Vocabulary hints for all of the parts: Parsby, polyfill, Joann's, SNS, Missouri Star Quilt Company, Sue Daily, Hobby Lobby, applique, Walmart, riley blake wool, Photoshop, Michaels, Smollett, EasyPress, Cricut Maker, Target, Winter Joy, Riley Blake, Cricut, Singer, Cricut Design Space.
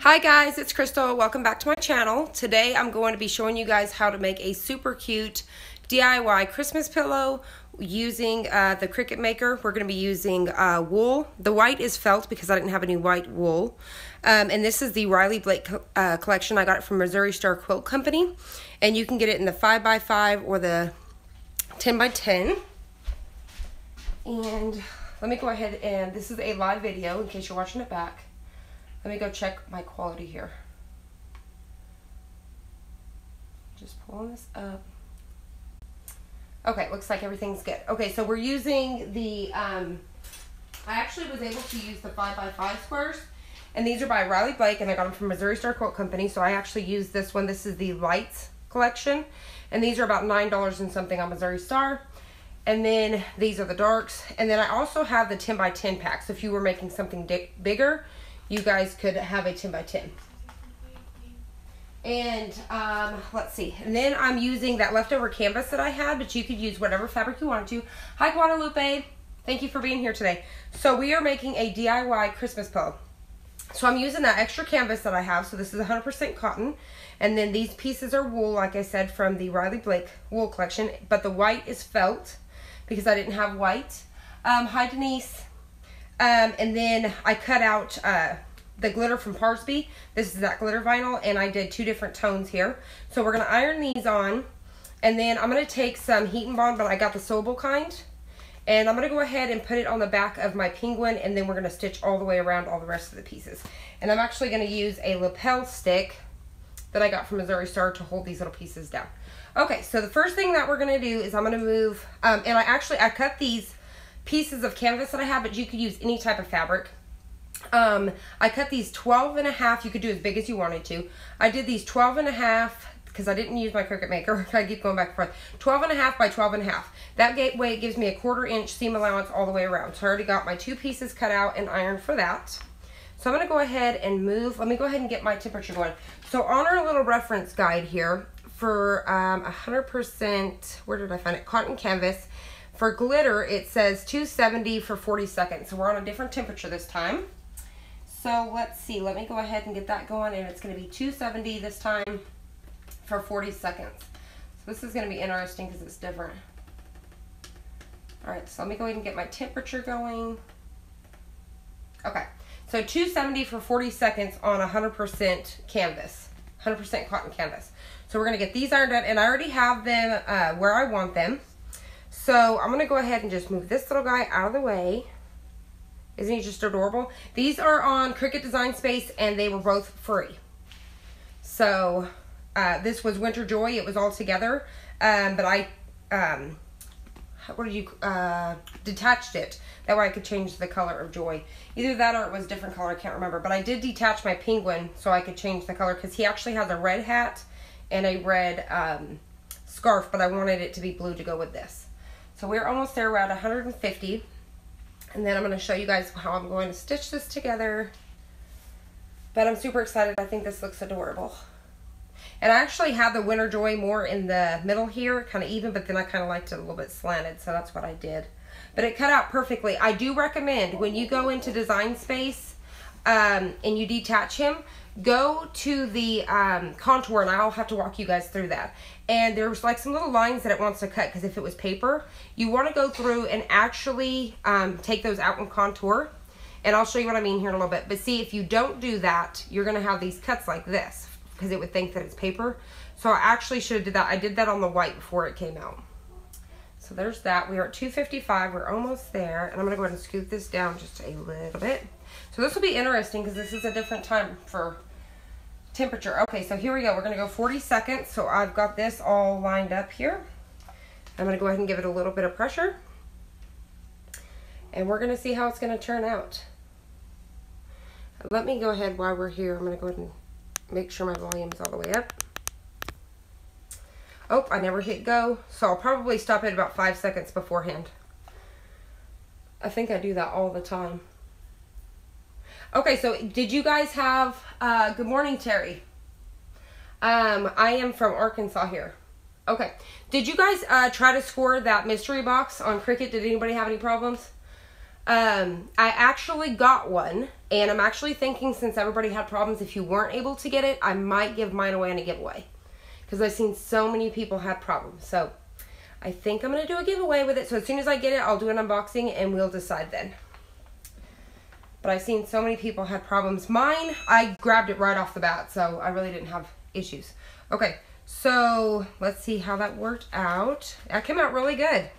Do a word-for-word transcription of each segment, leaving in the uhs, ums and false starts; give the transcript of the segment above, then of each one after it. Hi guys, it's Crystal. Welcome back to my channel. Today I'm going to be showing you guys how to make a super cute D I Y Christmas pillow using uh, the Cricut Maker. We're going to be using uh, wool. The white is felt because I didn't have any white wool. Um, and this is the Riley Blake uh, collection. I got it from Missouri Star Quilt Company. And you can get it in the five by five or the ten by ten. And let me go ahead and, this is a live video in case you're watching it back. Let me go check my quality here. Just pulling this up. Okay, looks like everything's good. Okay, so we're using the, um, I actually was able to use the five by five squares, and these are by Riley Blake, and I got them from Missouri Star Quilt Company, so I actually used this one. This is the Lights collection, and these are about nine dollars and something on Missouri Star, and then these are the darks, and then I also have the ten by ten packs. If you were making something bigger, you guys could have a ten by ten. And um, let's see, and then I'm using that leftover canvas that I had, but you could use whatever fabric you wanted to. Hi Guadalupe, thank you for being here today. So we are making a D I Y Christmas pillow. So I'm using that extra canvas that I have, so this is one hundred percent cotton. And then these pieces are wool, like I said, from the Riley Blake wool collection, but the white is felt because I didn't have white. Um, hi Denise. Um, and then I cut out, uh, the glitter from Parsby. This is that glitter vinyl, and I did two different tones here. So we're going to iron these on, and then I'm going to take some heat and bond, but I got the sewable kind, and I'm going to go ahead and put it on the back of my penguin, and then we're going to stitch all the way around all the rest of the pieces. And I'm actually going to use a lapel stick that I got from Missouri Star to hold these little pieces down. Okay, so the first thing that we're going to do is I'm going to move, um, and I actually, I cut these pieces of canvas that I have, but you could use any type of fabric. Um, I cut these twelve and a half, you could do as big as you wanted to. I did these twelve and a half because I didn't use my Cricut Maker. I keep going back and forth. twelve and a half by twelve and a half. That way it gives me a quarter inch seam allowance all the way around. So I already got my two pieces cut out and ironed for that. So I'm going to go ahead and move. Let me go ahead and get my temperature going. So on our little reference guide here for um, one hundred percent, where did I find it? Cotton canvas. For glitter, it says two seventy for forty seconds. So we're on a different temperature this time. So let's see, let me go ahead and get that going, and it's going to be two seventy this time for forty seconds. So this is going to be interesting because it's different. All right, so let me go ahead and get my temperature going. Okay, so two seventy for forty seconds on one hundred percent canvas, one hundred percent cotton canvas. So we're going to get these ironed out, and I already have them uh, where I want them. So I'm going to go ahead and just move this little guy out of the way. Isn't he just adorable? These are on Cricut Design Space, and they were both free. So uh, this was Winter Joy. It was all together, um, but I um, what did you uh, detached it. That way I could change the color of Joy. Either that or it was a different color. I can't remember. But I did detach my penguin so I could change the color because he actually has a red hat and a red um, scarf, but I wanted it to be blue to go with this. So we're almost there. We're at one hundred fifty. And then I'm going to show you guys how I'm going to stitch this together. But I'm super excited. I think this looks adorable. And I actually have the Winter Joy more in the middle here, kind of even, but then I kind of liked it a little bit slanted, so that's what I did. But it cut out perfectly. I do recommend when you go into Design Space um, and you detach him, go to the um, contour, and I'll have to walk you guys through that. And there's like some little lines that it wants to cut because if it was paper, you want to go through and actually um, take those out and contour. And I'll show you what I mean here in a little bit. But see, if you don't do that, you're going to have these cuts like this because it would think that it's paper. So I actually should have did that. I did that on the white before it came out. So there's that. We are at two fifty-five. We're almost there. And I'm going to go ahead and scoot this down just a little bit. So this will be interesting because this is a different time for temperature. Okay, so here we go. We're going to go forty seconds. So I've got this all lined up here. I'm going to go ahead and give it a little bit of pressure. And we're going to see how it's going to turn out. Let me go ahead while we're here. I'm going to go ahead and make sure my volume's all the way up. Oh, I never hit go. So I'll probably stop it about five seconds beforehand. I think I do that all the time. Okay, so did you guys have, uh, good morning, Terry. Um, I am from Arkansas here. Okay, did you guys uh, try to score that mystery box on Cricut? Did anybody have any problems? Um, I actually got one, and I'm actually thinking, since everybody had problems, if you weren't able to get it, I might give mine away in a giveaway, because I've seen so many people have problems. So I think I'm going to do a giveaway with it. So as soon as I get it, I'll do an unboxing and we'll decide then. But I've seen so many people had problems. Mine, I grabbed it right off the bat, so I really didn't have issues. Okay, so let's see how that worked out. That came out really good.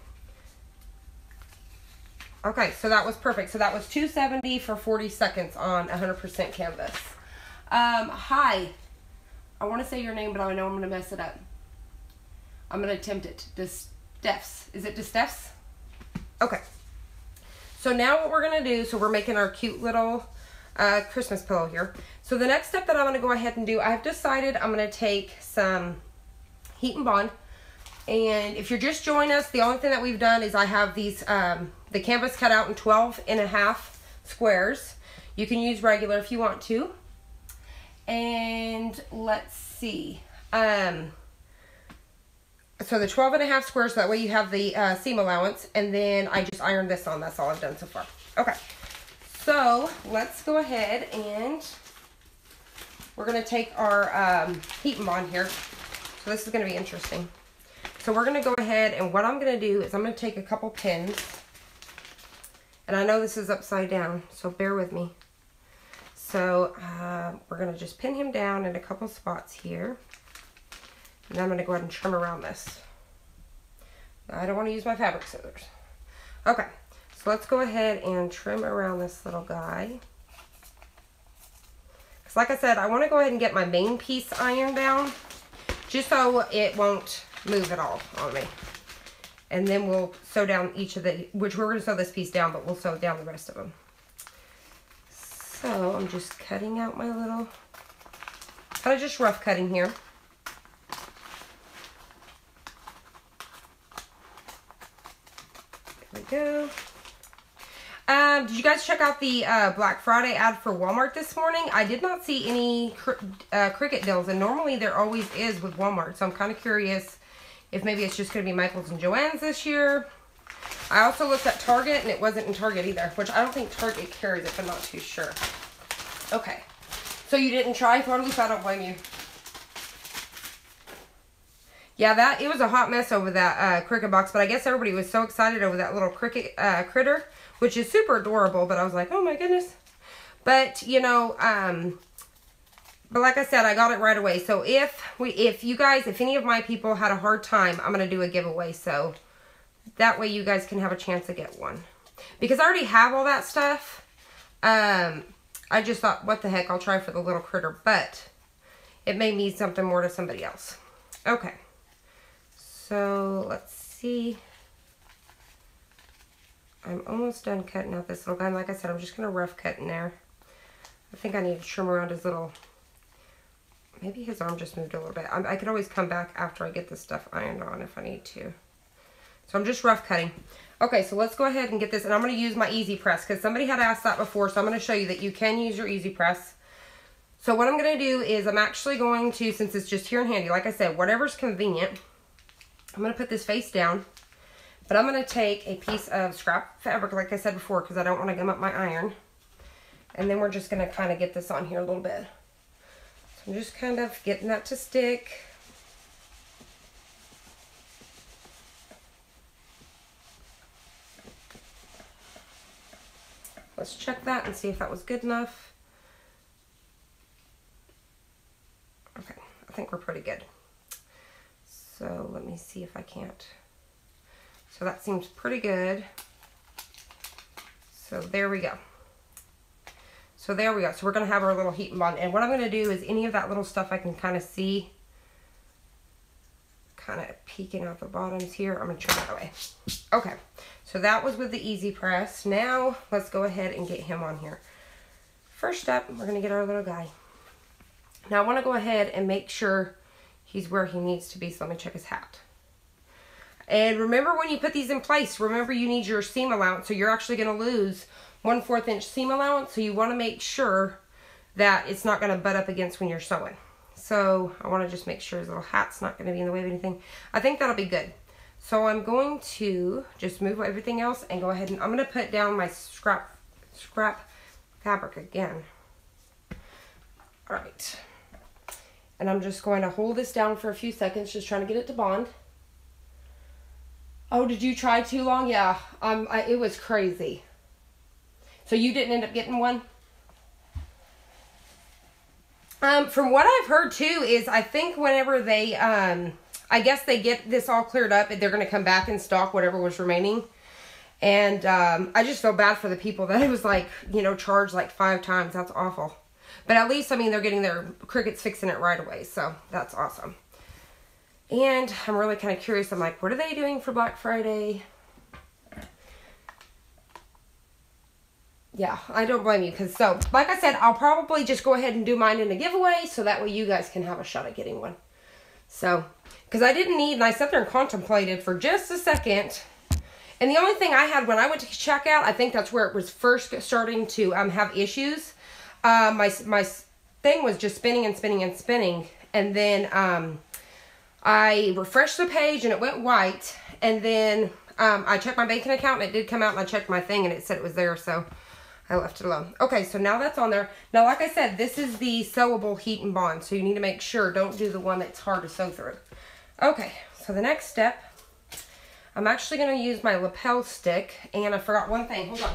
Okay, so that was perfect. So that was two seventy for forty seconds on one hundred percent canvas. Um, hi. I want to say your name, but I know I'm going to mess it up. I'm going to attempt it. DeSteffs. Is it DeSteffs? Okay. So now what we're going to do, so we're making our cute little uh, Christmas pillow here. So the next step that I'm going to go ahead and do, I've decided I'm going to take some Heat and Bond. And if you're just joining us, the only thing that we've done is I have these... Um, the canvas cut out in twelve and a half squares. You can use regular if you want to. And let's see. Um, so the twelve and a half squares, so that way you have the uh, seam allowance. And then I just ironed this on. That's all I've done so far. Okay. So let's go ahead and we're going to take our um, heat and bond here. So this is going to be interesting. So we're going to go ahead, and what I'm going to do is I'm going to take a couple pins. And I know this is upside down, so bear with me. So uh, we're going to just pin him down in a couple spots here. And I'm going to go ahead and trim around this. I don't want to use my fabric scissors. Okay, so let's go ahead and trim around this little guy. Because like I said, I want to go ahead and get my main piece ironed down, just so it won't move at all on me. And then we'll sew down each of the, which we're going to sew this piece down, but we'll sew down the rest of them. So I'm just cutting out my little, kind of just rough cutting here. There we go. Um, did you guys check out the uh, Black Friday ad for Walmart this morning? I did not see any uh, Cricut deals, and normally there always is with Walmart, so I'm kind of curious if maybe it's just going to be Michaels and Joann's this year. I also looked at Target, and it wasn't in Target either, which I don't think Target carries it, but I'm not too sure. Okay. So you didn't try Photoshop? I don't blame you. Yeah, that it was a hot mess over that uh, Cricut box, but I guess everybody was so excited over that little Cricut uh, critter, which is super adorable, but I was like, oh my goodness. But, you know, um... but like I said, I got it right away. So if we, if you guys, if any of my people had a hard time, I'm going to do a giveaway. So that way you guys can have a chance to get one. Because I already have all that stuff. Um, I just thought, what the heck, I'll try for the little critter. But it may mean something more to somebody else. Okay. So let's see. I'm almost done cutting out this little guy. And like I said, I'm just going to rough cut in there. I think I need to trim around his little... Maybe his arm just moved a little bit. I, I could always come back after I get this stuff ironed on if I need to. So I'm just rough cutting. Okay, so let's go ahead and get this. And I'm going to use my EasyPress because somebody had asked that before. So I'm going to show you that you can use your EasyPress. So what I'm going to do is I'm actually going to, since it's just here and handy, like I said, whatever's convenient, I'm going to put this face down. But I'm going to take a piece of scrap fabric, like I said before, because I don't want to gum up my iron. And then we're just going to kind of get this on here a little bit. I'm just kind of getting that to stick. Let's check that and see if that was good enough. Okay, I think we're pretty good. So let me see if I can't. So that seems pretty good. So there we go. So there we go. So we're going to have our little heat and bond. And what I'm going to do is any of that little stuff I can kind of see kind of peeking out the bottoms here. I'm going to trim that away. Okay. So that was with the EasyPress. Now let's go ahead and get him on here. First up, we're going to get our little guy. Now I want to go ahead and make sure he's where he needs to be. So let me check his hat. And remember when you put these in place, remember you need your seam allowance. So you're actually going to lose one fourth inch seam allowance, so you want to make sure that it's not going to butt up against when you're sewing. So I want to just make sure his little hat's not going to be in the way of anything. I think that'll be good. So I'm going to just move everything else and go ahead and I'm going to put down my scrap scrap fabric again. All right. And I'm just going to hold this down for a few seconds, just trying to get it to bond. Oh, did you try too long? Yeah, um, I, it was crazy. So you didn't end up getting one? Um, from what I've heard too is I think whenever they, um, I guess they get this all cleared up and they're going to come back and stock whatever was remaining. And um, I just feel bad for the people that it was like, you know, charged like five times. That's awful. But at least, I mean, they're getting their Cricut's fixing it right away. So that's awesome. And I'm really kind of curious. I'm like, what are they doing for Black Friday? Yeah, I don't blame you. Because so, like I said, I'll probably just go ahead and do mine in a giveaway. So that way you guys can have a shot at getting one. So, because I didn't need, and I sat there and contemplated for just a second. And the only thing I had when I went to check out, I think that's where it was first starting to um, have issues. Uh, my, my thing was just spinning and spinning and spinning. And then um, I refreshed the page and it went white. And then um, I checked my banking account and it did come out and I checked my thing and it said it was there. So I left it alone. Okay, so now that's on there. Now, like I said, this is the sewable heat and bond. So you need to make sure, don't do the one that's hard to sew through. Okay, so the next step, I'm actually going to use my lapel stick. And I forgot one thing. Hold on.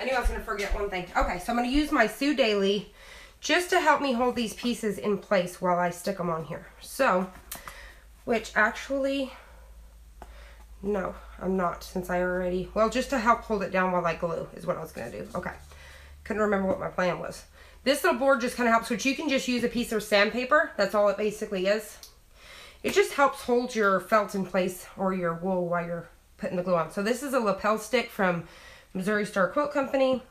I knew I was going to forget one thing. Okay, so I'm going to use my Sue Daily just to help me hold these pieces in place while I stick them on here. So, which actually, no, I'm not since I already, well, just to help hold it down while I glue is what I was going to do. Okay, couldn't remember what my plan was. This little board just kind of helps, which you can just use a piece of sandpaper. That's all it basically is. It just helps hold your felt in place or your wool while you're putting the glue on. So this is a lapel stick from Missouri Star Quilt Company,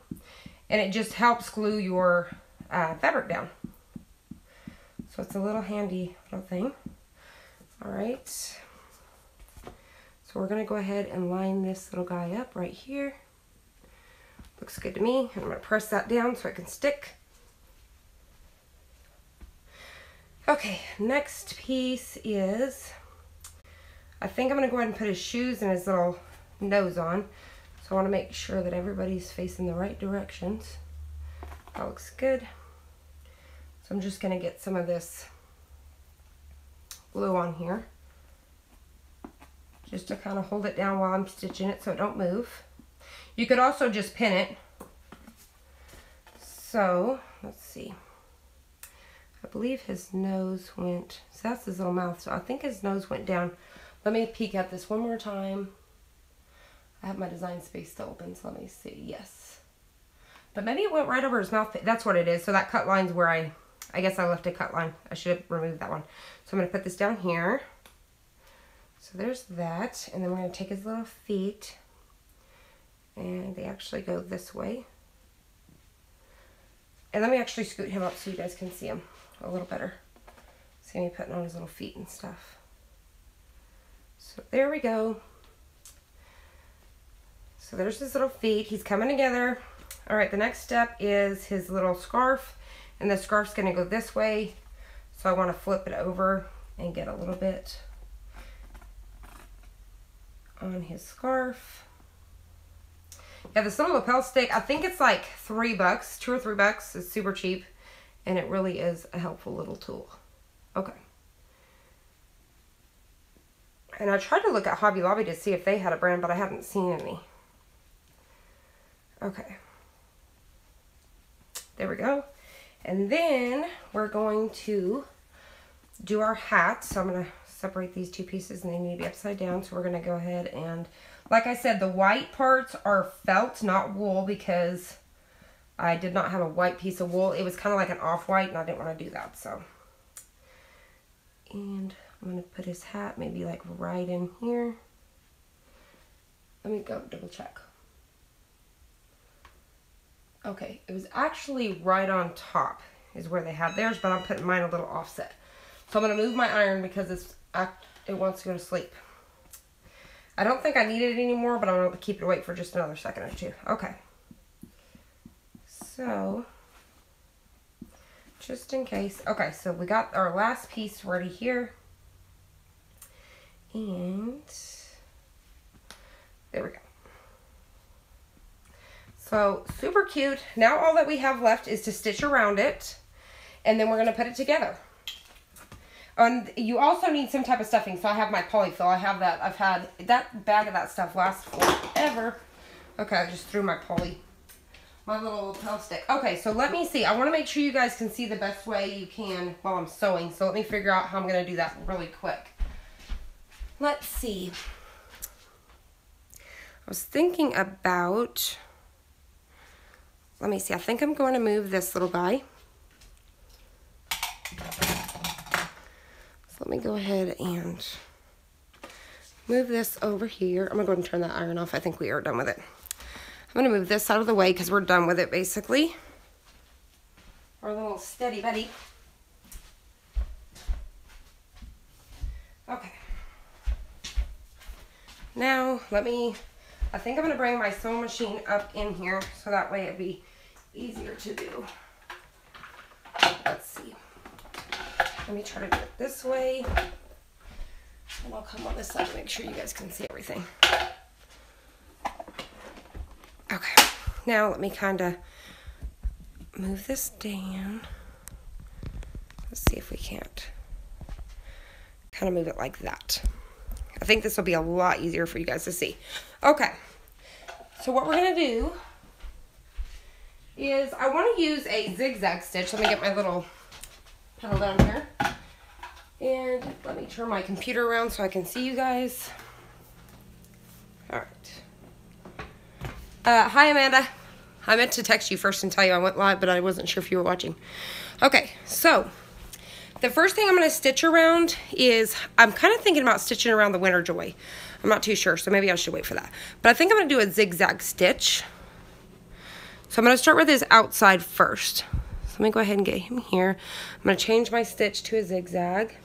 and it just helps glue your uh, fabric down. So it's a little handy little thing. All right, so we're gonna go ahead and line this little guy up right here. Looks good to me. And I'm gonna press that down so it can stick. Okay, next piece is, I think I'm gonna go ahead and put his shoes and his little nose on. So I want to make sure that everybody's facing the right directions. That looks good. So I'm just going to get some of this glue on here. Just to kind of hold it down while I'm stitching it so it don't move. You could also just pin it. So, let's see. I believe his nose went, so that's his little mouth. So I think his nose went down. Let me peek at this one more time. I have my design space still open, so let me see. Yes. But maybe it went right over his mouth. That's what it is. So that cut line's where I, I guess I left a cut line. I should have removed that one. So I'm going to put this down here. So there's that. And then we're going to take his little feet. And they actually go this way. And let me actually scoot him up so you guys can see him a little better. See me putting on his little feet and stuff. So there we go. So there's his little feet. He's coming together. All right, the next step is his little scarf. And the scarf's going to go this way. So I want to flip it over and get a little bit on his scarf. Yeah, this little lapel stick, I think it's like three bucks, two or three bucks. It's super cheap. And it really is a helpful little tool. Okay. And I tried to look at Hobby Lobby to see if they had a brand, but I haven't seen any. Okay, there we go. And then we're going to do our hat. So I'm going to separate these two pieces and they need to be upside down. So we're going to go ahead and, like I said, the white parts are felt, not wool, because I did not have a white piece of wool. It was kind of like an off-white and I didn't want to do that. So, and I'm going to put his hat maybe like right in here. Let me go double check. Okay, it was actually right on top is where they had theirs, but I'm putting mine a little offset. So I'm going to move my iron because it's, it wants to go to sleep. I don't think I need it anymore, but I'm going to keep it awake for just another second or two. Okay. So, just in case. Okay, so we got our last piece ready here. And there we go. So, super cute. Now all that we have left is to stitch around it, and then we're going to put it together. And you also need some type of stuffing. So I have my polyfill. I have that. I've had that bag of that stuff lasts forever. Okay, I just threw my poly, my little lapel stick. Okay, so let me see. I want to make sure you guys can see the best way you can while I'm sewing. So let me figure out how I'm going to do that really quick. Let's see. I was thinking about, let me see. I think I'm going to move this little guy. Let me go ahead and move this over here. I'm going to go ahead and turn that iron off. I think we are done with it. I'm going to move this out of the way because we're done with it, basically. Our little steady buddy. Okay. Now, let me, I think I'm going to bring my sewing machine up in here so that way it'd be easier to do. Let's see. Let me try to do it this way, and I'll come on this side to make sure you guys can see everything. Okay, now let me kind of move this down. Let's see if we can't kind of move it like that. I think this will be a lot easier for you guys to see. Okay, so what we're going to do is I want to use a zigzag stitch. Let me get my little pedal down here. And let me turn my computer around so I can see you guys. All right. Uh, hi, Amanda. I meant to text you first and tell you I went live, but I wasn't sure if you were watching. Okay, so the first thing I'm going to stitch around is, I'm kind of thinking about stitching around the Winter Joy. I'm not too sure, so maybe I should wait for that. But I think I'm going to do a zigzag stitch. So I'm going to start with his outside first. Let me go ahead and get him here. I'm going to change my stitch to a zigzag.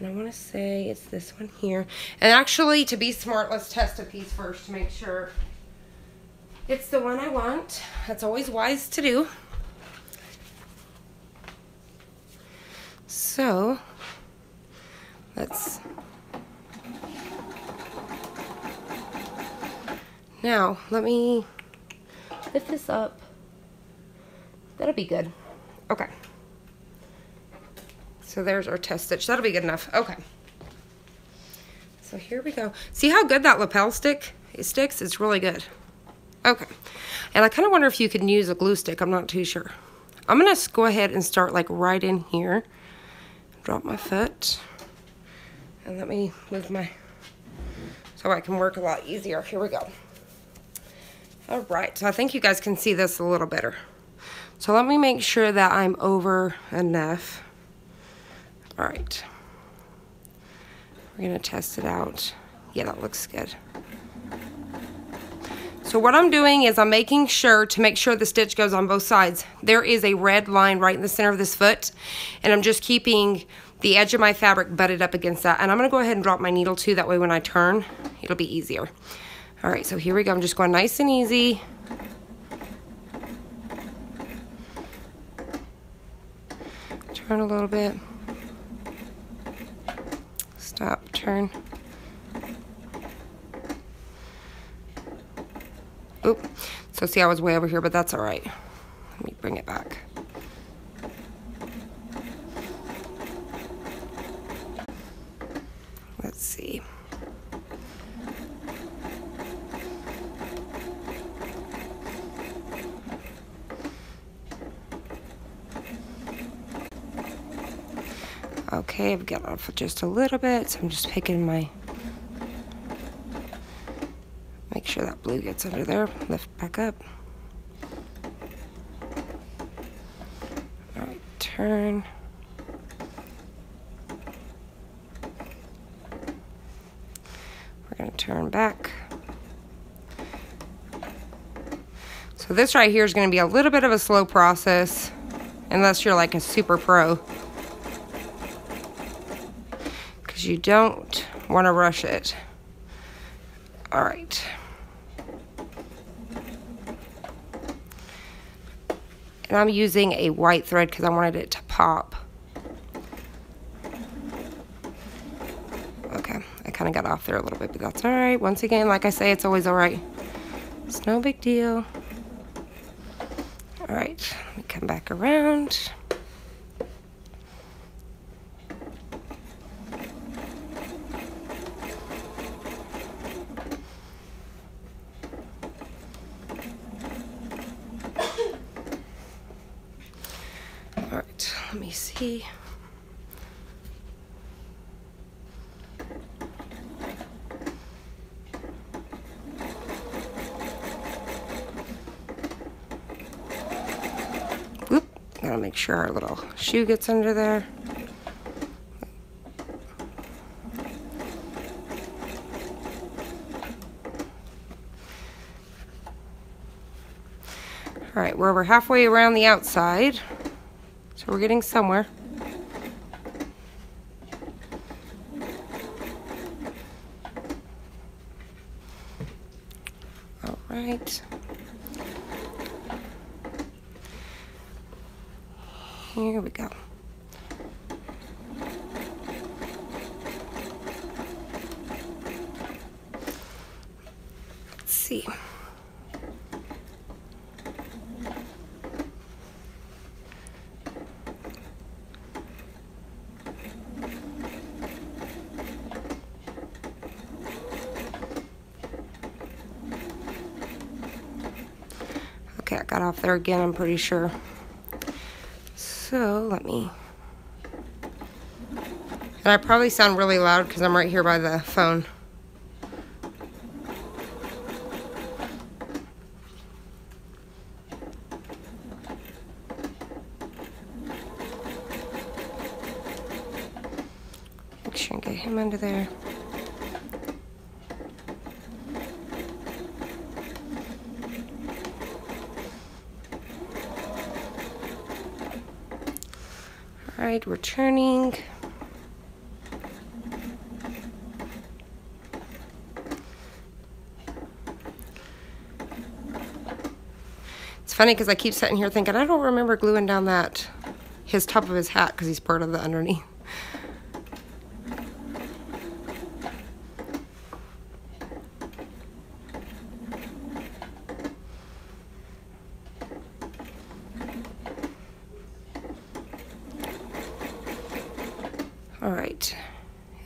And I want to say it's this one here. And actually, to be smart, let's test a piece first to make sure it's the one I want. That's always wise to do. So, let's... Now, let me lift this up. That'll be good. Okay. So there's our test stitch. That'll be good enough. Okay. So here we go. See how good that lapel stick it sticks? It's really good. Okay. And I kind of wonder if you can use a glue stick. I'm not too sure. I'm going to go ahead and start like right in here. Drop my foot. And let me move my... so I can work a lot easier. Here we go. All right. So I think you guys can see this a little better. So let me make sure that I'm over enough. All right. We're going to test it out. Yeah, that looks good. So what I'm doing is I'm making sure to make sure the stitch goes on both sides. There is a red line right in the center of this foot, and I'm just keeping the edge of my fabric butted up against that. And I'm going to go ahead and drop my needle too. That way when I turn, it'll be easier. All right, so here we go. I'm just going nice and easy. Turn a little bit. Stop, turn. Oop. So see, I was way over here, but that's all right. Let me bring it back. Let's see. Okay, I've got off just a little bit, so I'm just picking my, make sure that blue gets under there, lift back up. All right, turn. We're gonna turn back. So this right here is gonna be a little bit of a slow process, unless you're like a super pro. You don't want to rush it. All right. And I'm using a white thread because I wanted it to pop. Okay, I kind of got off there a little bit, but that's all right. Once again, like I say, it's always all right. It's no big deal. All right, let me come back around. All right, let me see. Whoop, gotta make sure our little shoe gets under there. All right, well, we're halfway around the outside. So we're getting somewhere. All right. Here we go. Let's see. Off there again, I'm pretty sure. So let me, and I probably sound really loud because I'm right here by the phone. Make sure and get him under there. Alright, we're turning. It's funny because I keep sitting here thinking, I don't remember gluing down that, his top of his hat, because he's part of the underneath.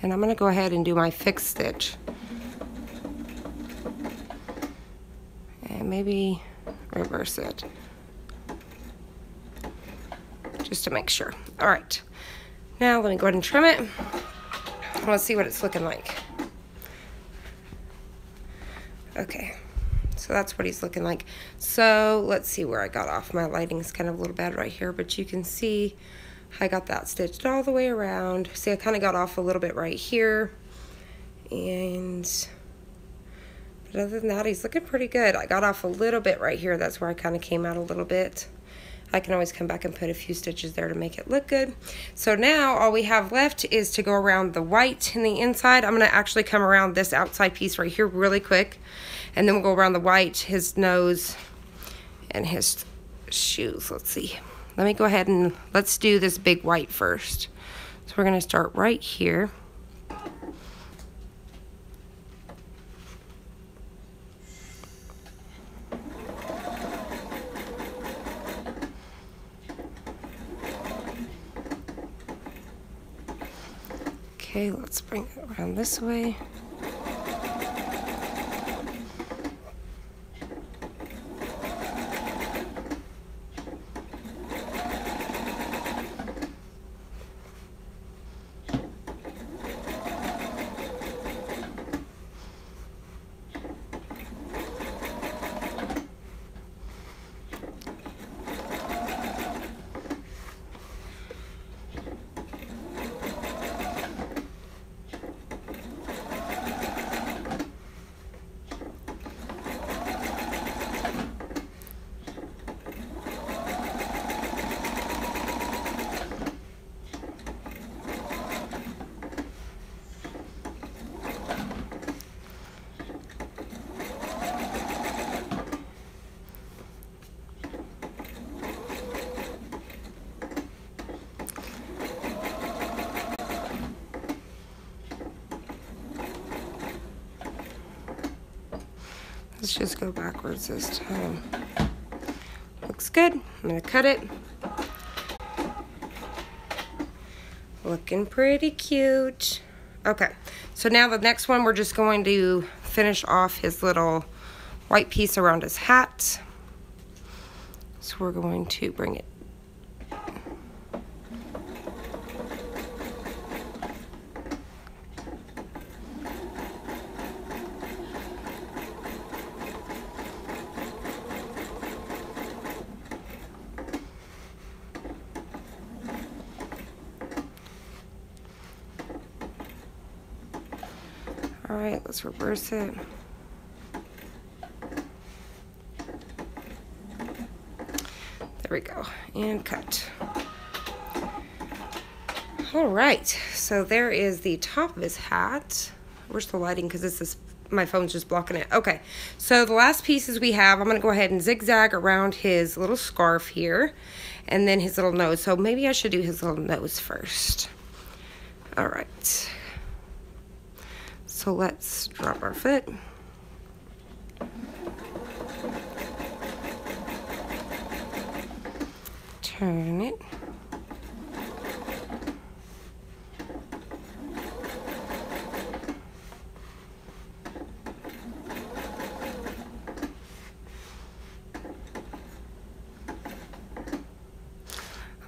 And I'm going to go ahead and do my fixed stitch. And maybe reverse it. Just to make sure. All right. Now let me go ahead and trim it. I want to see what it's looking like. Okay. So that's what he's looking like. So let's see where I got off. My lighting's kind of a little bad right here, but you can see I got that stitched all the way around. See, I kind of got off a little bit right here. And, but other than that, he's looking pretty good. I got off a little bit right here. That's where I kind of came out a little bit. I can always come back and put a few stitches there to make it look good. So now all we have left is to go around the white in the inside. I'm going to actually come around this outside piece right here really quick. And then we'll go around the white, his nose, and his shoes. Let's see. Let me go ahead and let's do this big white first. So we're gonna start right here. Okay, let's bring it around this way. Let's just go backwards this time. Looks good. I'm gonna cut it. Looking pretty cute. Okay, so now the next one, we're just going to finish off his little white piece around his hat. So we're going to bring it. All right, let's reverse it. There we go, and cut. All right, so there is the top of his hat. Where's the lighting? Because this is, my phone's just blocking it. Okay, so the last pieces we have, I'm gonna go ahead and zigzag around his little scarf here, and then his little nose. So maybe I should do his little nose first. All right. So let's drop our foot. Turn it. I'm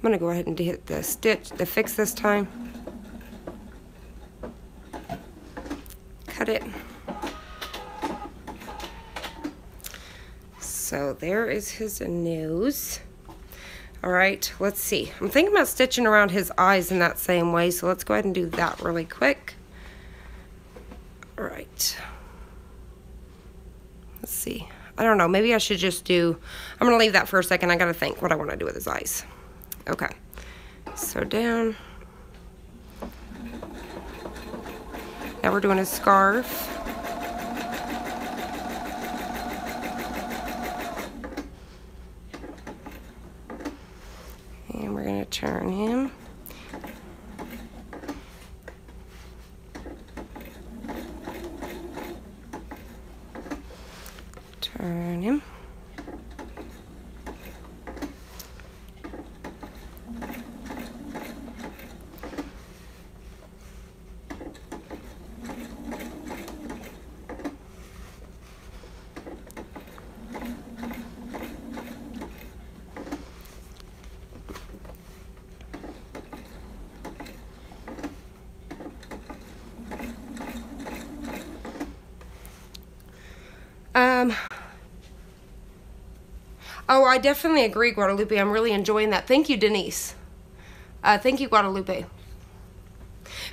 gonna go ahead and hit the stitch, the fix this time. It. So there is his nose. All right, let's see. I'm thinking about stitching around his eyes in that same way, so let's go ahead and do that really quick. All right. Let's see. I don't know, maybe I should just do, I'm gonna leave that for a second. I gotta think what I wanna do with his eyes. Okay, so down. Now we're doing his scarf. And we're gonna turn him. Turn him. Um, oh, I definitely agree, Guadalupe. I'm really enjoying that. Thank you, Denise. Uh, thank you, Guadalupe.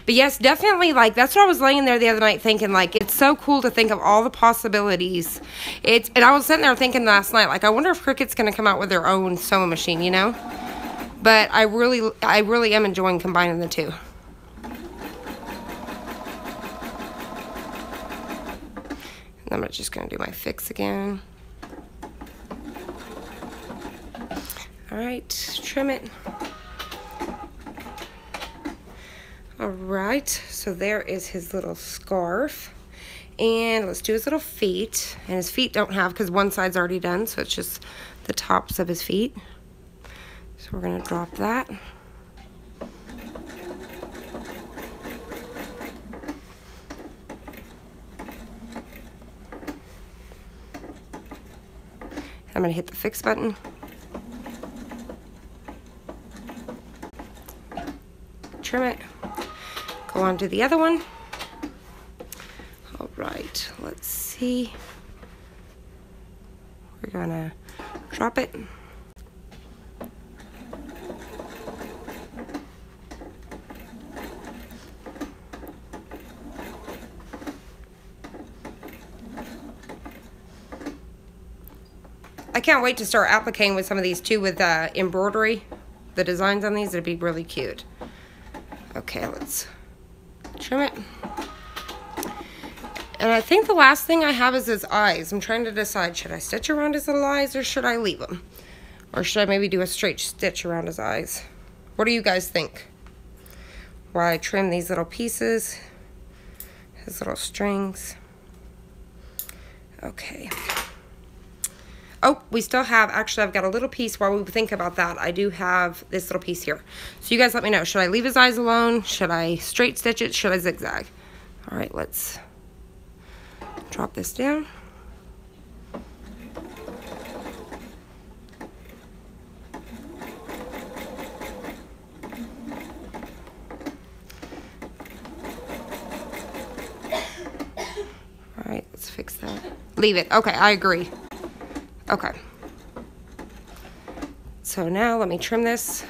But yes, definitely, like, that's what I was laying there the other night thinking, like, it's so cool to think of all the possibilities. It's, and I was sitting there thinking last night, like, I wonder if Cricut's going to come out with their own sewing machine, you know? But I really, I really am enjoying combining the two. I'm just gonna do my fix again. All right, trim it. All right, so there is his little scarf. And let's do his little feet. And his feet don't have, because one side's already done, so it's just the tops of his feet. So we're gonna drop that. I'm gonna hit the fix button. Trim it. Go on to the other one. All right, let's see. We're gonna drop it. I can't wait to start appliquing with some of these too, with uh, embroidery, the designs on these. It'd be really cute. Okay, let's trim it. And I think the last thing I have is his eyes. I'm trying to decide, should I stitch around his little eyes or should I leave them? Or should I maybe do a straight stitch around his eyes? What do you guys think? While I trim these little pieces, his little strings. Okay. Oh, we still have, actually, I've got a little piece while we think about that. I do have this little piece here. So you guys let me know. Should I leave his eyes alone? Should I straight stitch it? Should I zigzag? All right, let's drop this down. All right, let's fix that. Leave it. Okay, I agree. Okay, so now let me trim this.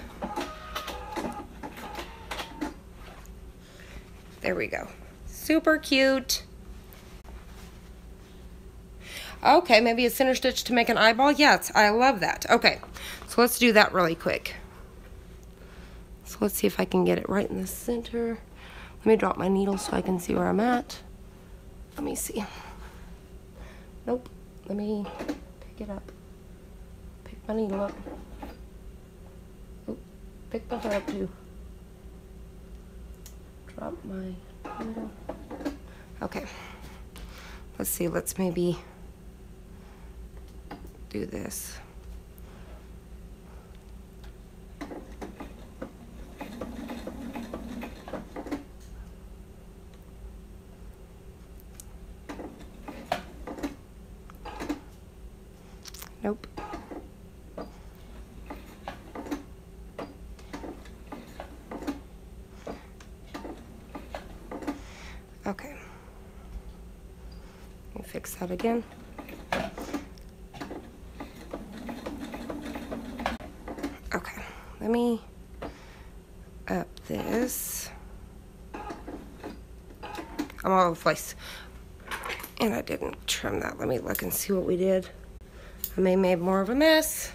There we go. Super cute. Okay, maybe a center stitch to make an eyeball. Yes, I love that. Okay, so let's do that really quick. So let's see if I can get it right in the center. Let me drop my needle so I can see where I'm at. Let me see. Nope, let me... Get up. Pick my needle up. Oop, pick my heart up too. Drop my needle. Okay. Let's see. Let's maybe do this. Nope. Okay. Let me fix that again. Okay. Let me up this. I'm all over the place. And I didn't trim that. Let me look and see what we did. I may have made more of a mess.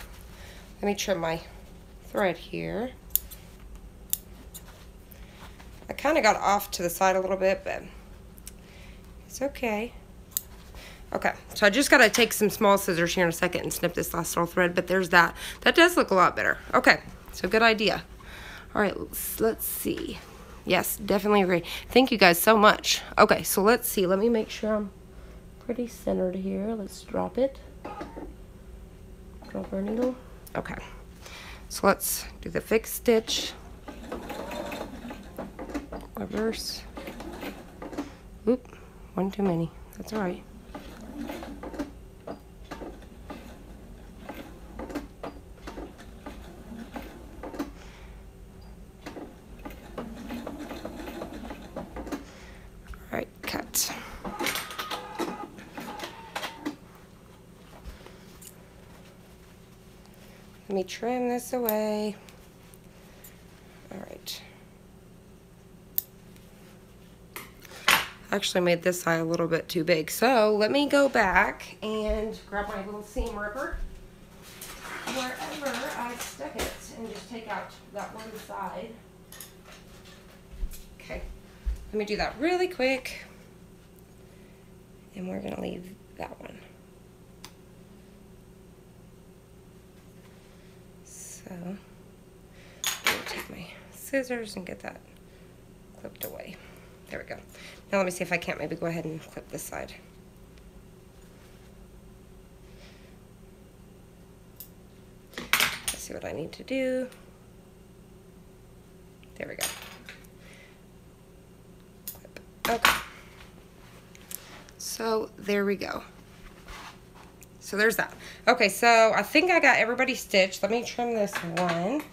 Let me trim my thread here. I kind of got off to the side a little bit, but it's okay. Okay, so I just got to take some small scissors here in a second and snip this last little thread, but there's that. That does look a lot better. Okay, so good idea. All right, let's, let's see. Yes, definitely agree. Thank you guys so much. Okay, so let's see. Let me make sure I'm pretty centered here. Let's drop it. Drop our needle. Okay, so let's do the fixed stitch. Reverse. Oop, one too many. That's all right. All right, cut. Let me trim this away. All right. Actually made this eye a little bit too big. So let me go back and grab my little seam ripper wherever I stuck it and just take out that one side. Okay. Let me do that really quick. And we're going to leave that one. So I'm going to take my scissors and get that clipped away. There we go. Now let me see if I can't maybe go ahead and clip this side. Let's see what I need to do. There we go. Clip. Okay. So there we go. So there's that. Okay, so I think I got everybody stitched. Let me trim this one.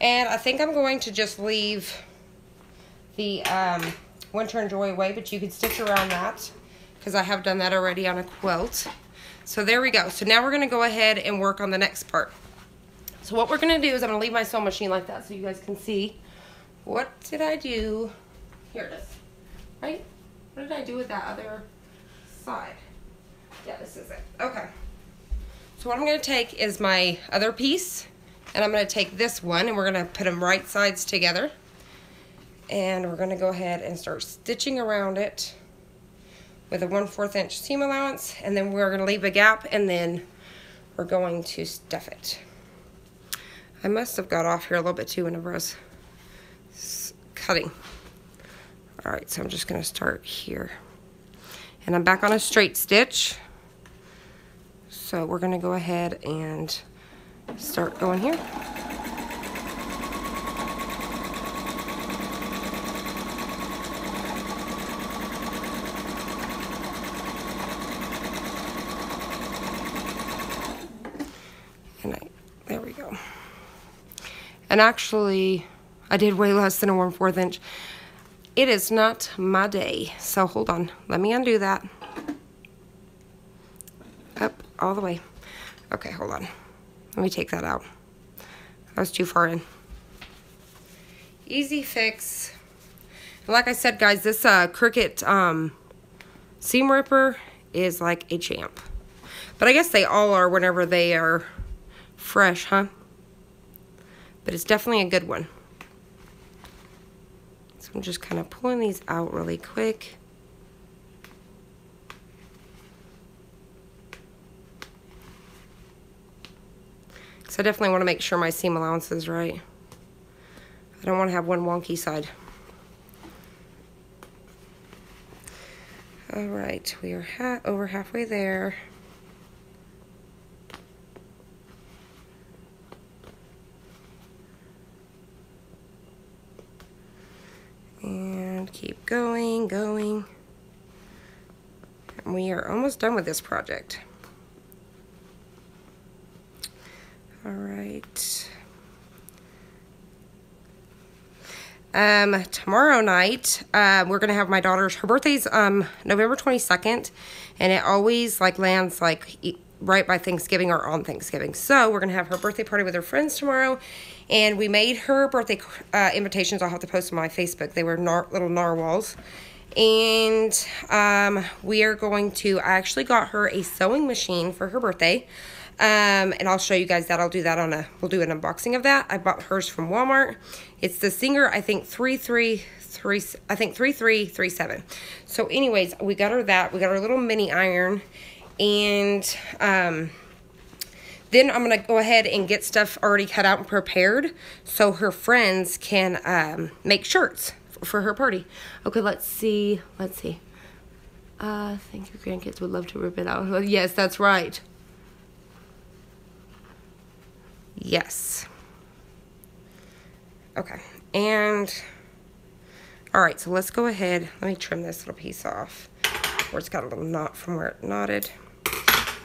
And I think I'm going to just leave the um, Winter Joy away, but you can stitch around that because I have done that already on a quilt. So there we go. So now we're going to go ahead and work on the next part. So what we're going to do is I'm going to leave my sewing machine like that so you guys can see. What did I do? Here it is. Right? What did I do with that other side? Yeah, this is it. Okay. So what I'm going to take is my other piece, and I'm going to take this one, and we're going to put them right sides together. And we're going to go ahead and start stitching around it with a one fourth inch seam allowance, and then we're going to leave a gap, and then we're going to stuff it. I must have got off here a little bit too whenever I was cutting. All right, so I'm just going to start here. and I'm back on a straight stitch. So we're gonna go ahead and start going here. And I, there we go. And actually, I did way less than a one fourth inch. It is not my day, so hold on. Let me undo that. Up all the way. Okay, hold on. Let me take that out. I was too far in. Easy fix. And like I said, guys, this uh, Cricut um, seam ripper is like a champ. But I guess they all are whenever they are fresh, huh? But it's definitely a good one. So I'm just kind of pulling these out really quick. So I definitely want to make sure my seam allowance is right. I don't want to have one wonky side. All right, we are ha- over halfway there. And keep going, going. And we are almost done with this project. All right. Um, tomorrow night, uh, we're going to have my daughter's, her birthday's um, November twenty-second, and it always like lands like right by Thanksgiving or on Thanksgiving. So we're going to have her birthday party with her friends tomorrow, and we made her birthday uh, invitations. I'll have to post them on my Facebook. They were nar little narwhals. And um, we are going to, I actually got her a sewing machine for her birthday. Um, and I'll show you guys that. I'll do that on a, we'll do an unboxing of that. I bought hers from Walmart. It's the Singer, I think three three three, I think three three three seven. So anyways, we got her that, we got her little mini iron, and, um, then I'm going to go ahead and get stuff already cut out and prepared so her friends can, um, make shirts for her party. Okay. Let's see. Let's see. Uh, I think your grandkids would love to rip it out. Yes, that's right. Yes. Okay. And, all right, so let's go ahead. Let me trim this little piece off where it's got a little knot from where it knotted.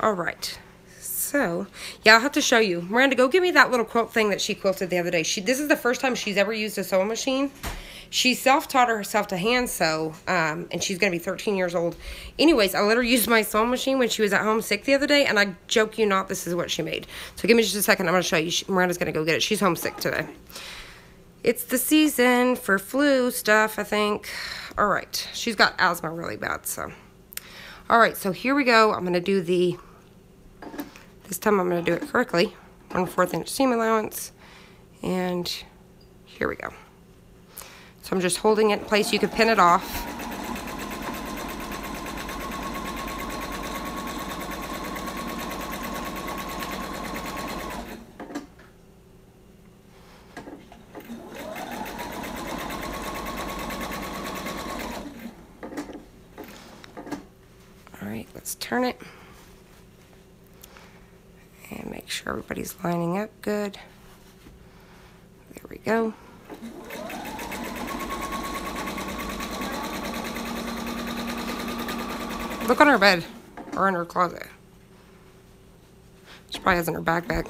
All right. So, yeah, I'll have to show you. Miranda, go give me that little quilt thing that she quilted the other day. She, this is the first time she's ever used a sewing machine. She self-taught herself to hand sew, um, and she's going to be thirteen years old. Anyways, I let her use my sewing machine when she was at home sick the other day, and I joke you not, this is what she made. So give me just a second. I'm going to show you. She, Miranda's going to go get it. She's homesick today. It's the season for flu stuff, I think. All right. She's got asthma really bad, so. All right, so here we go. I'm going to do the, this time I'm going to do it correctly. one fourth inch seam allowance, and here we go. So I'm just holding it in place. You could pin it off. All right, let's turn it. And make sure everybody's lining up good. There we go. Look on her bed, or in her closet. She probably has in her backpack.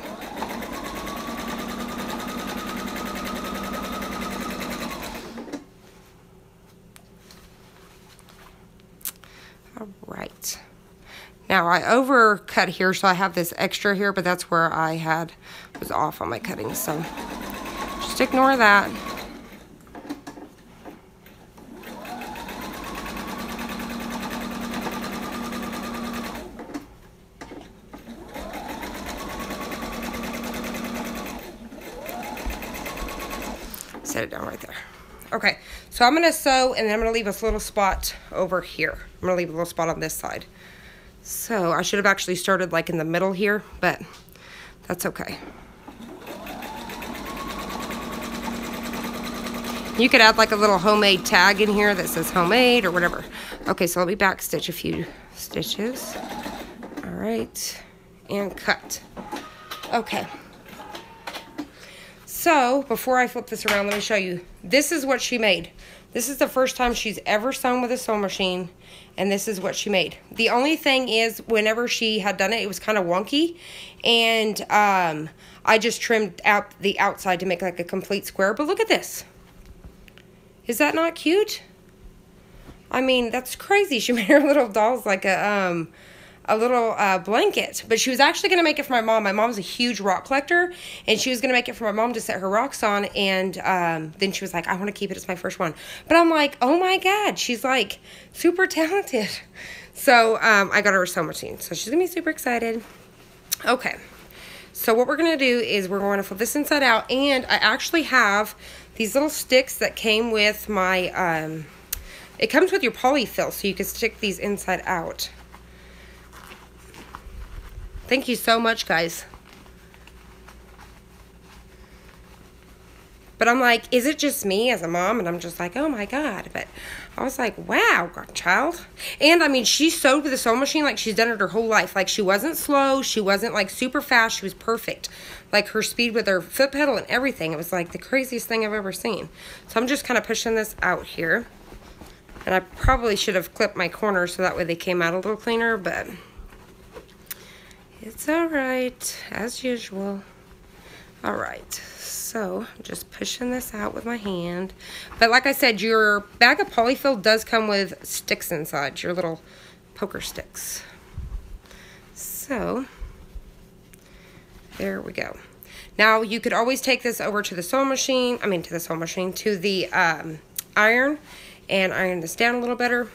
All right. Now I overcut here, so I have this extra here, but that's where I had, was off on my cutting, so just ignore that. Set it down right there. Okay, so I'm going to sew, and then I'm going to leave a little spot over here. I'm going to leave a little spot on this side. So I should have actually started like in the middle here, but that's okay. You could add like a little homemade tag in here that says homemade or whatever. Okay, so let me back stitch a few stitches. All right, and cut. Okay. So before I flip this around, let me show you. This is what she made. This is the first time she's ever sewn with a sewing machine, and this is what she made. The only thing is, whenever she had done it, it was kind of wonky, and um, I just trimmed out the outside to make like a complete square. But look at this. Is that not cute? I mean, that's crazy. She made her little dolls like a um, a little uh, blanket. But she was actually going to make it for my mom. My mom's a huge rock collector, and she was going to make it for my mom to set her rocks on. And um, then she was like, I want to keep it. It's my first one. But I'm like, oh, my God. She's like super talented. So um, I got her a sewing machine. So she's going to be super excited. Okay. So what we're going to do is we're going to flip this inside out. And I actually have these little sticks that came with my... Um, it comes with your polyfill, so you can stick these inside out. Thank you so much, guys. But I'm like, is it just me as a mom? And I'm just like, oh my God. But I was like, wow, child. And I mean, she sewed with a sewing machine like she's done it her whole life. Like she wasn't slow. She wasn't like super fast. She was perfect. Like her speed with her foot pedal and everything. It was like the craziest thing I've ever seen. So I'm just kind of pushing this out here. And I probably should have clipped my corners so that way they came out a little cleaner, but... it's all right, as usual. All right, so I'm just pushing this out with my hand. But like I said, your bag of polyfill does come with sticks inside, your little poker sticks. So, there we go. Now, you could always take this over to the sewing machine, I mean to the sewing machine, to the um, iron, and iron this down a little better.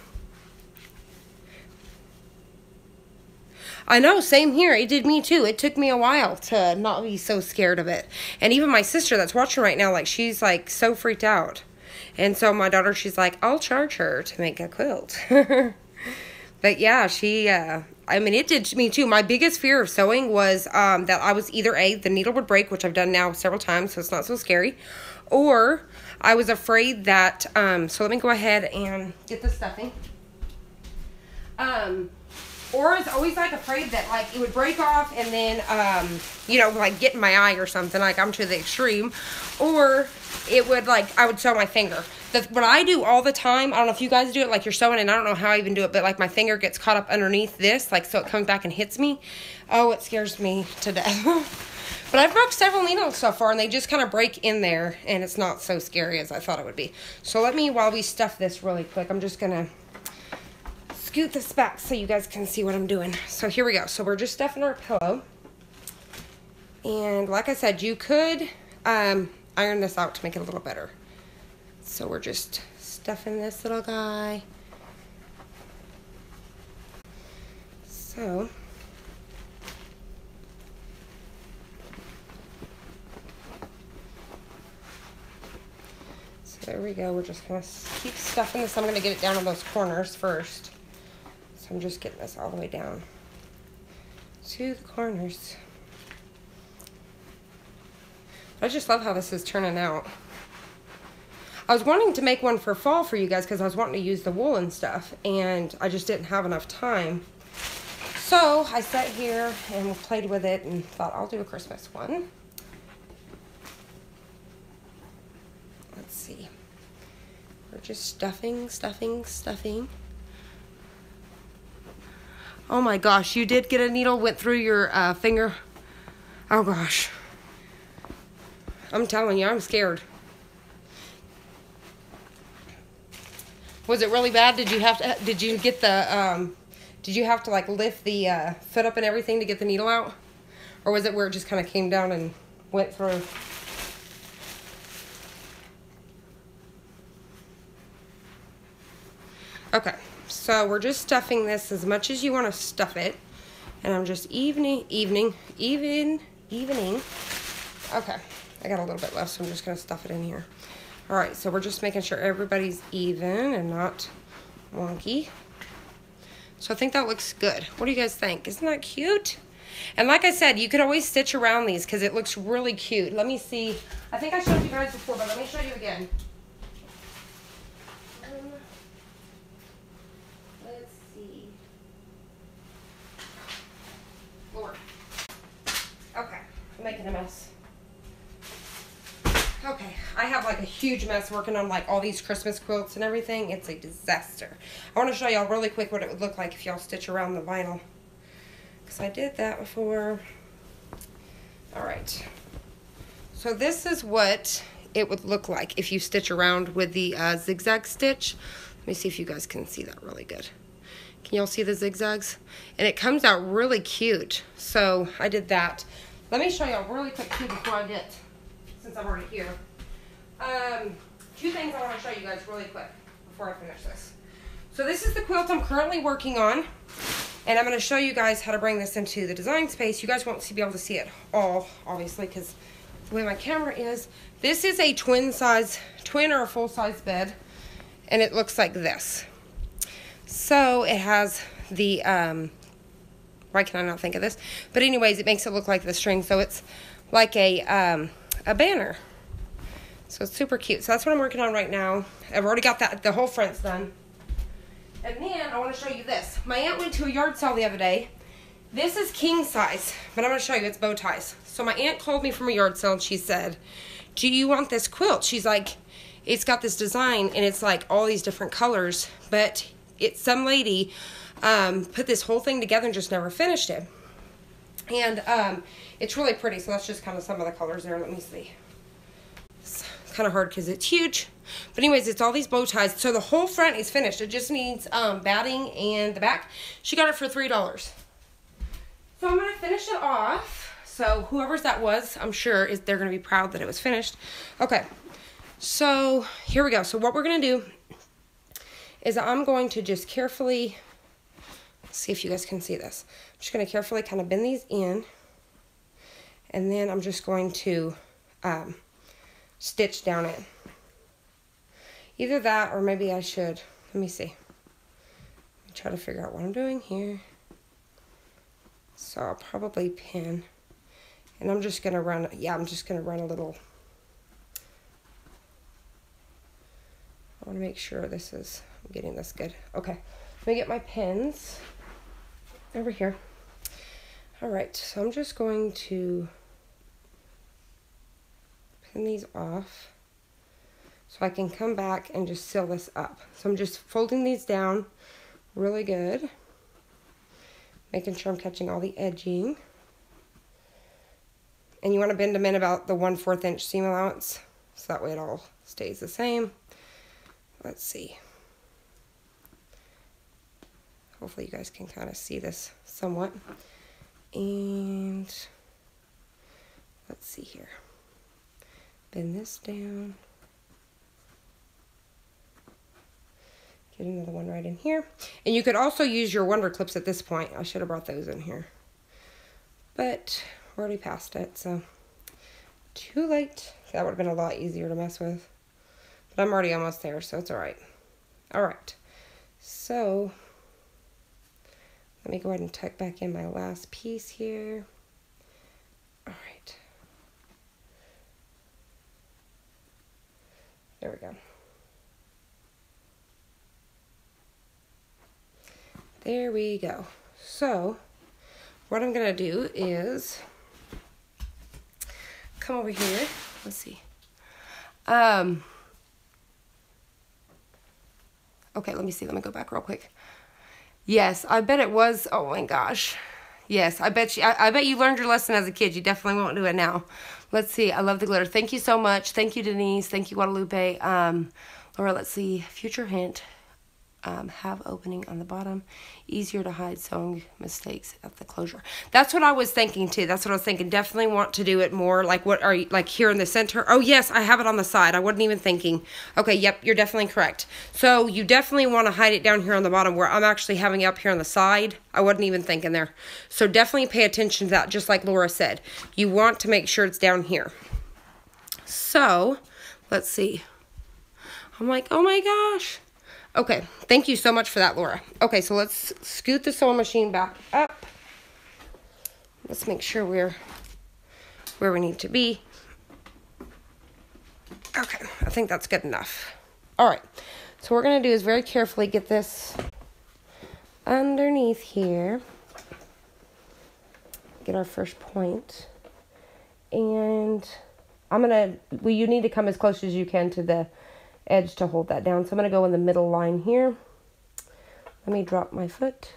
I know, same here. It did me too. It took me a while to not be so scared of it. And even my sister that's watching right now, like, she's, like, so freaked out. And so my daughter, she's like, I'll charge her to make a quilt. But, yeah, she, uh, I mean, it did me too. My biggest fear of sewing was um, that I was either, A, the needle would break, which I've done now several times, so it's not so scary, or I was afraid that, um, so let me go ahead and get the stuffing. Um... Or I was always, like, afraid that, like, it would break off and then, um, you know, like, get in my eye or something. Like, I'm to the extreme. Or it would, like, I would sew my finger. The, what I do all the time, I don't know if you guys do it, like, you're sewing, and I don't know how I even do it, but, like, my finger gets caught up underneath this, like, so it comes back and hits me. Oh, it scares me to death. But I've broke several needles so far, and they just kind of break in there, and it's not so scary as I thought it would be. So let me, while we stuff this really quick, I'm just going to... scoot this back so you guys can see what I'm doing. So here we go. So we're just stuffing our pillow, and like I said, you could um, iron this out to make it a little better. So we're just stuffing this little guy. So so there we go. We're just gonna keep stuffing this. I'm gonna get it down on those corners first. So I'm just getting this all the way down to the corners. I just love how this is turning out. I was wanting to make one for fall for you guys because I was wanting to use the wool and stuff, and I just didn't have enough time. So I sat here and played with it and thought, I'll do a Christmas one. Let's see. We're just stuffing, stuffing, stuffing. Oh my gosh, you did get a needle, went through your uh, finger. Oh gosh. I'm telling you, I'm scared. Was it really bad? Did you have to, did you get the, um, did you have to like lift the uh, foot up and everything to get the needle out? Or was it where it just kind of came down and went through? Okay. So we're just stuffing this as much as you want to stuff it. And I'm just evening, evening, even, evening. Okay, I got a little bit left, so I'm just going to stuff it in here. All right, so we're just making sure everybody's even and not wonky. So I think that looks good. What do you guys think? Isn't that cute? And like I said, you could always stitch around these because it looks really cute. Let me see. I think I showed you guys before, but let me show you again. making a mess. Okay, I have like a huge mess working on like all these Christmas quilts and everything. It's a disaster. I want to show y'all really quick what it would look like if y'all stitch around the vinyl, because I did that before. All right, so this is what it would look like if you stitch around with the uh, zigzag stitch. Let me see if you guys can see that really good. Can y'all see the zigzags? And it comes out really cute. So I did that. Let me show y'all really quick too before I get, since I'm already here. Um, two things I want to show you guys really quick before I finish this. So this is the quilt I'm currently working on. And I'm going to show you guys how to bring this into the design space. You guys won't be able to see it all, obviously, because the way my camera is. This is a twin size, twin or a full size bed. And it looks like this. So it has the, um, why can I not think of this? But anyways, it makes it look like the string. So it's like a, um, a banner. So it's super cute. So that's what I'm working on right now. I've already got that, the whole front's done. And then I want to show you this. My aunt went to a yard sale the other day. This is king size, but I'm going to show you, it's bow ties. So my aunt called me from a yard sale and she said, do you want this quilt? She's like, it's got this design and it's like all these different colors, but it's some lady um, put this whole thing together and just never finished it. And um, it's really pretty. So that's just kind of some of the colors there. Let me see. It's kind of hard because it's huge. But anyways, it's all these bow ties. So the whole front is finished. It just needs um, batting and the back. She got it for three dollars. So I'm going to finish it off. So whoever's that was, I'm sure is they're going to be proud that it was finished. Okay. So here we go. So what we're going to do is I'm going to just carefully, see if you guys can see this. I'm just going to carefully kind of bend these in, and then I'm just going to um, stitch down it. Either that or maybe I should, let me see. Let me try to figure out what I'm doing here. So I'll probably pin, and I'm just going to run, yeah, I'm just going to run a little. I want to make sure this is, I'm getting this good. Okay, let me get my pins over here. All right, so I'm just going to pin these off so I can come back and just seal this up. So I'm just folding these down really good, making sure I'm catching all the edging. And you want to bend them in about the one fourth inch seam allowance, so that way it all stays the same. Let's see. Hopefully you guys can kind of see this somewhat. And let's see here. Bend this down. Get another one right in here. And you could also use your Wonder Clips at this point. I should have brought those in here. But we're already past it, so too late. That would have been a lot easier to mess with. I'm already almost there, so it's all right. All right, so let me go ahead and tuck back in my last piece here. All right. There we go. There we go. So what I'm gonna do is come over here. Let's see. Um. Okay, let me see. Let me go back real quick. Yes, I bet it was. Oh my gosh. Yes, I bet you. I, I bet you learned your lesson as a kid. You definitely won't do it now. Let's see. I love the glitter. Thank you so much. Thank you, Denise. Thank you, Guadalupe. Um, Laura. Let's see. Future hint. Um, have opening on the bottom. Easier to hide sewing mistakes at the closure. That's what I was thinking too. That's what I was thinking. Definitely want to do it more. Like what are you, like here in the center? Oh yes, I have it on the side. I wasn't even thinking. Okay, yep, you're definitely correct. So you definitely want to hide it down here on the bottom where I'm actually having it up here on the side. I wasn't even thinking there. So definitely pay attention to that, just like Laura said. You want to make sure it's down here. So, let's see. I'm like, oh my gosh. Okay, thank you so much for that, Laura. Okay, so let's scoot the sewing machine back up. Let's make sure we're where we need to be. Okay, I think that's good enough. All right, so what we're gonna do is very carefully get this underneath here. Get our first point. and I'm going to, well, you need to come as close as you can to the edge to hold that down. So I'm going to go in the middle line here. Let me drop my foot.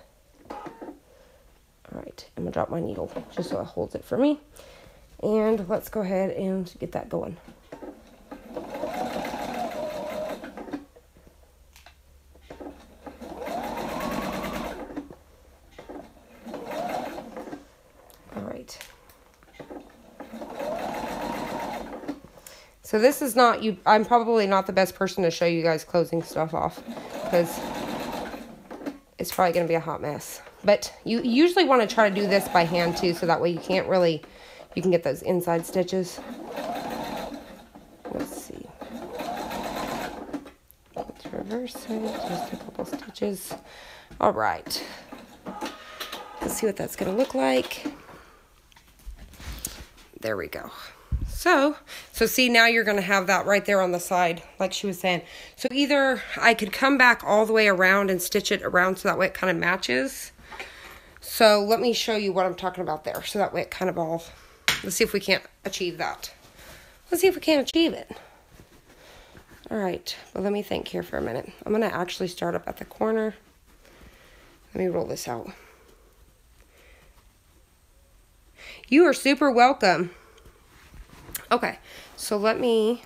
All right, I'm going to drop my needle just so it holds it for me. And let's go ahead and get that going. So this is not, you. I'm probably not the best person to show you guys closing stuff off, because it's probably going to be a hot mess. But you usually want to try to do this by hand too, so that way you can't really, you can get those inside stitches. Let's see. Let's reverse it, just a couple stitches. All right. Let's see what that's going to look like. There we go. So, so see, now you're going to have that right there on the side, like she was saying. So either I could come back all the way around and stitch it around so that way it kind of matches. So let me show you what I'm talking about there. So that way it kind of all, let's see if we can't achieve that. Let's see if we can't achieve it. All right, well, let me think here for a minute. I'm going to actually start up at the corner. Let me roll this out. You are super welcome. Okay, so let me,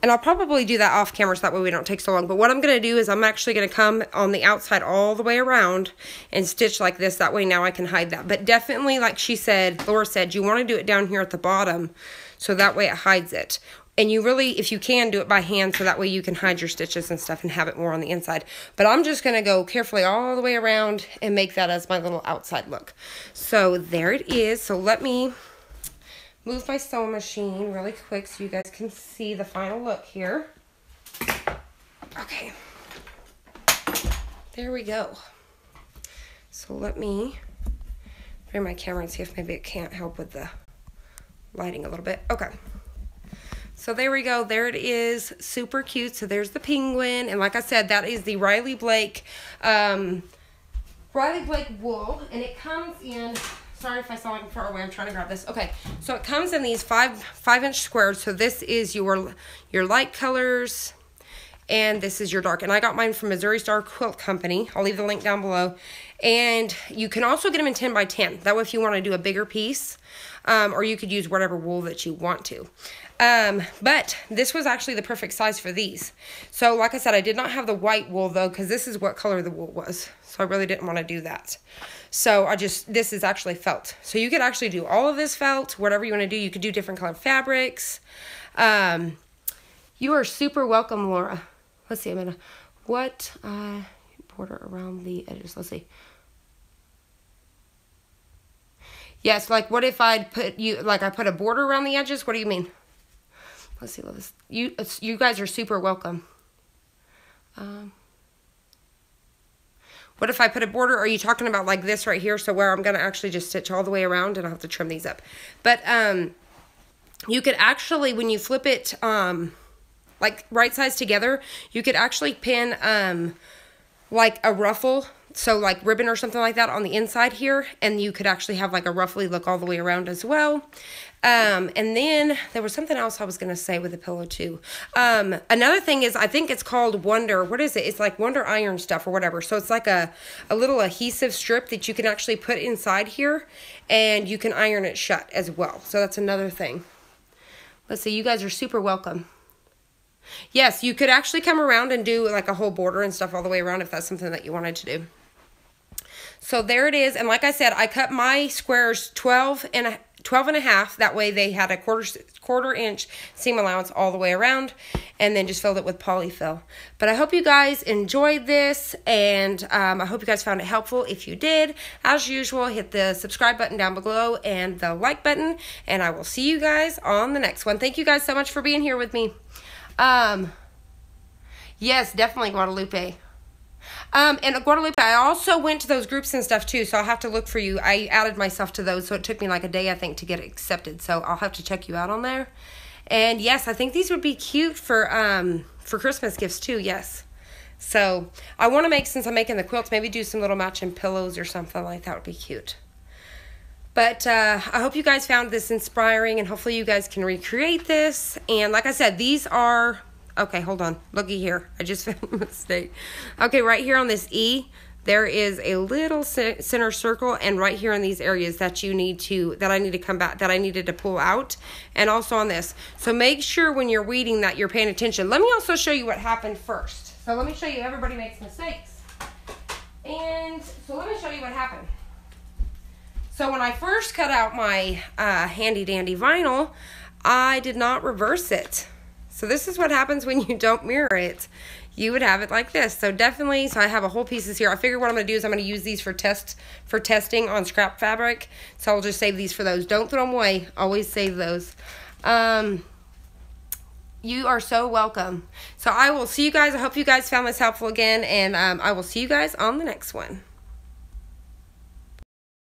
and I'll probably do that off camera so that way we don't take so long, but what I'm going to do is I'm actually going to come on the outside all the way around and stitch like this. That way now I can hide that. But definitely, like she said, Laura said, you want to do it down here at the bottom so that way it hides it. And you really, if you can, do it by hand so that way you can hide your stitches and stuff and have it more on the inside. But I'm just going to go carefully all the way around and make that as my little outside look. So there it is. So let me move my sewing machine really quick so you guys can see the final look here. Okay. There we go. So let me bring my camera and see if maybe it can't help with the lighting a little bit. Okay. So there we go. There it is. Super cute. So there's the penguin. And like I said, that is the Riley Blake, um, Riley Blake wool. And it comes in... Sorry if I saw it far away. I'm trying to grab this. Okay, so it comes in these five five inch squares. So this is your your light colors, and this is your dark. And I got mine from Missouri Star Quilt Company. I'll leave the link down below. And you can also get them in ten by ten. That way, if you want to do a bigger piece, um, or you could use whatever wool that you want to. Um, but this was actually the perfect size for these. So like I said, I did not have the white wool though, because this is what color the wool was. So I really didn't want to do that. So I just, this is actually felt. So you could actually do all of this felt, whatever you want to do. You could do different colored fabrics. Um, you are super welcome, Laura. Let's see, I'm gonna, what, uh, border around the edges, let's see. Yes, like what if I'd put you, like I put a border around the edges? What do you mean? Let's see, let's, you, you guys are super welcome. Um, what if I put a border? Are you talking about like this right here? So where I'm going to actually just stitch all the way around and I'll have to trim these up. But um, you could actually, when you flip it um, like right sides together, you could actually pin um, like a ruffle. So like ribbon or something like that on the inside here. And you could actually have like a ruffly look all the way around as well. Um, and then there was something else I was going to say with the pillow too. Um, another thing is I think it's called Wonder. What is it? It's like Wonder Iron stuff or whatever. So it's like a, a little adhesive strip that you can actually put inside here and you can iron it shut as well. So that's another thing. Let's see. You guys are super welcome. Yes, you could actually come around and do like a whole border and stuff all the way around if that's something that you wanted to do. So there it is. And like I said, I cut my squares twelve and a half. That way they had a quarter, quarter inch seam allowance all the way around and then just filled it with polyfill. But I hope you guys enjoyed this and um, I hope you guys found it helpful. If you did, as usual, hit the subscribe button down below and the like button. And I will see you guys on the next one. Thank you guys so much for being here with me. Um, yes, definitely Guadalupe. Um, and Guadalupe, I also went to those groups and stuff too, so I'll have to look for you. I added myself to those, so it took me like a day, I think, to get accepted. So I'll have to check you out on there. And yes, I think these would be cute for um, for Christmas gifts too, yes. So I want to make, since I'm making the quilts, maybe do some little matching pillows or something like that would be cute. But uh, I hope you guys found this inspiring, and hopefully you guys can recreate this. And like I said, these are, okay, hold on, looky here, I just found a mistake. Okay, right here on this E, there is a little center circle, and right here in these areas that you need to, that I need to come back, that I needed to pull out, and also on this. So make sure when you're weeding that you're paying attention. Let me also show you what happened first. So let me show you, everybody makes mistakes. And so let me show you what happened. So when I first cut out my uh, handy dandy vinyl, I did not reverse it. So this is what happens when you don't mirror it. You would have it like this. So definitely, so I have a whole pieces here. I figured what I'm gonna do is I'm gonna use these for test for testing on scrap fabric. So I'll just save these for those. Don't throw them away, always save those. Um, you are so welcome. So I will see you guys. I hope you guys found this helpful again, and um, I will see you guys on the next one.